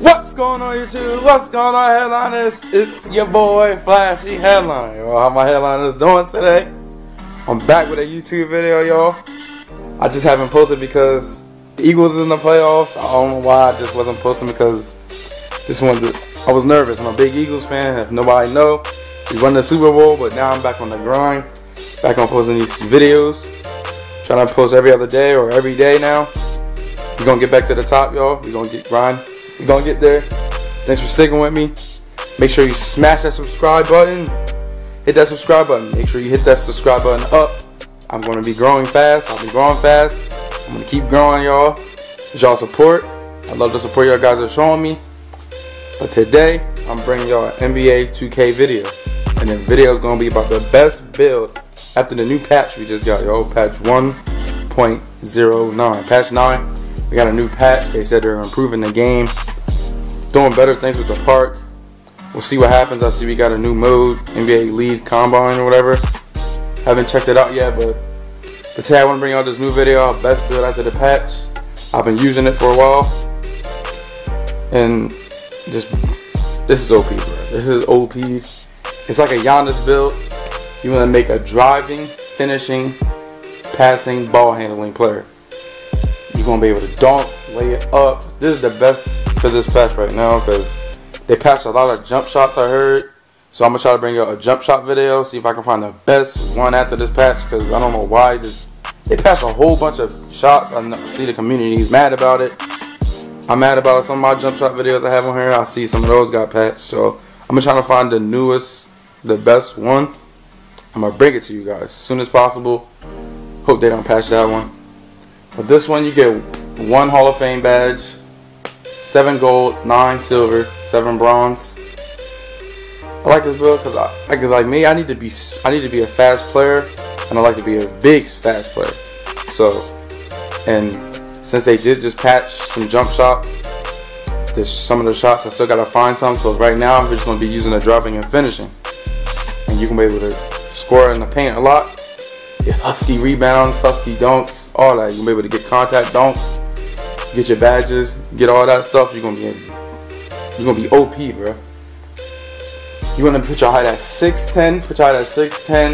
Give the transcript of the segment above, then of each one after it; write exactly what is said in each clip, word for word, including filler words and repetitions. What's going on, YouTube? What's going on, headliners? It's your boy Flashy Headliner. Well, how my headliners doing today? I'm back with a YouTube video, y'all. I just haven't posted because the Eagles is in the playoffs. I don't know why I just wasn't posting, because just wanted to, I was nervous. I'm a big Eagles fan. If nobody know, we won the Super Bowl, but now I'm back on the grind. Back on posting these videos. Trying to post every other day or every day now. We're gonna get back to the top, y'all. We're gonna get grind. We're gonna get there. Thanks for sticking with me. Make sure you smash that subscribe button. Hit that subscribe button. Make sure you hit that subscribe button up. I'm gonna be growing fast. I'll be growing fast. I'm gonna keep growing, y'all. Y'all support. I love the support y'all guys are showing me. But today, I'm bringing y'all an N B A two K video. And the video is gonna be about the best build after the new patch we just got, y'all. Patch one point oh nine. Patch nine. We got a new patch. They said they're improving the game, doing better things with the park. We'll see what happens. I see we got a new mode, N B A lead combine or whatever. Haven't checked it out yet, but, but today I want to bring out this new video, best build after the patch. I've been using it for a while, and just this is O P, bro. This is O P. It's like a Giannis build. You want to make a driving, finishing, passing, ball handling player. You're going to be able to dunk, lay it up. This is the best for this patch right now, because they patched a lot of jump shots, I heard. So I'm going to try to bring out a jump shot video, see if I can find the best one after this patch, because I don't know why. They patched a whole bunch of shots. I see the community's mad about it. I'm mad about it. Some of my jump shot videos I have on here, I see some of those got patched. So I'm going to try to find the newest, the best one. I'm going to bring it to you guys as soon as possible. Hope they don't patch that one. But this one, you get one Hall of Fame badge, seven gold, nine silver, seven bronze. I like this build because, I, I like me, I need to be, I need to be a fast player, and I like to be a big fast player. So, and since they did just patch some jump shots, there's some of the shots I still gotta find some. So right now, I'm just gonna be using the dropping and finishing, and you can be able to score in the paint a lot. Get husky rebounds, husky dunks, all that. You'll be able to get contact dunks, get your badges, get all that stuff. You're gonna be, you're gonna be O P, bro. You wanna put your height at six ten, put your height at six ten.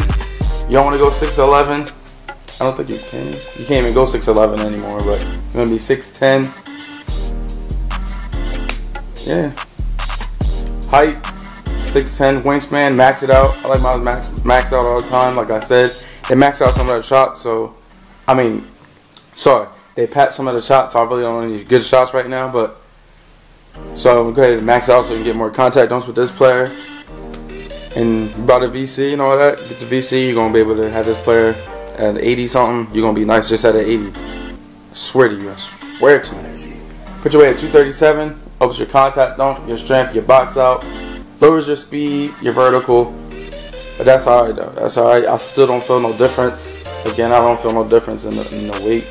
You don't wanna go six eleven. I don't think you can. You can't even go six eleven anymore, but you're gonna be six ten. Yeah. Height, six ten, wingspan, max it out. I like my max max out all the time, like I said. They maxed out some of their shots, so, I mean, sorry, they patched some of the shots, so I really don't need good shots right now, but, so, go ahead and max out so you can get more contact dunks with this player, and you bought a V C and all that. Get the V C, you're going to be able to have this player at eighty something, you're going to be nice just at an eighty, I swear to you, I swear to you. Put your weight at two thirty-seven, ups your contact dunk, your strength, your box out, lowers your speed, your vertical. But that's alright though, that's alright. I still don't feel no difference. Again, I don't feel no difference in the, in the weight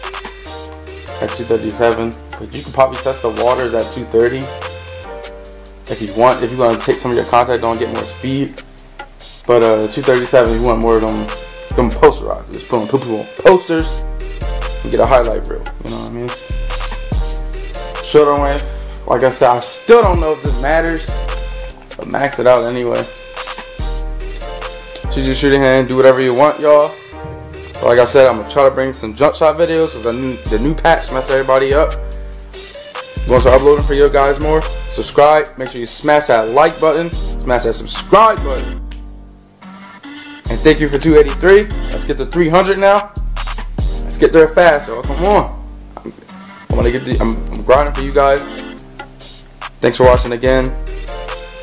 at two thirty-seven. But you can probably test the waters at two thirty if you want. If you want to take some of your contact, don't get more speed. But uh, two thirty-seven, you want more of them, them poster rods. Just put on, put on posters and get a highlight reel. You know what I mean? Shoulder length, like I said, I still don't know if this matters. But max it out anyway. Choose your shooting hand, do whatever you want, y'all. Like I said, I'm gonna try to bring some jump shot videos because I knew the new patch messed everybody up. I'm gonna start uploading for you guys more. Subscribe, make sure you smash that like button, smash that subscribe button. And thank you for two eighty-three. Let's get to three hundred now. Let's get there fast, y'all. Come on. I'm, I'm gonna get the, I'm, I'm grinding for you guys. Thanks for watching again.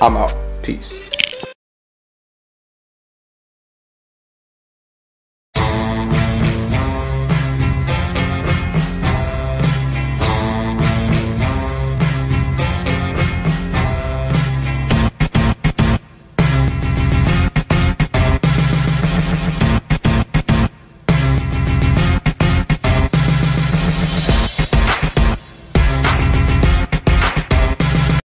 I'm out. Peace.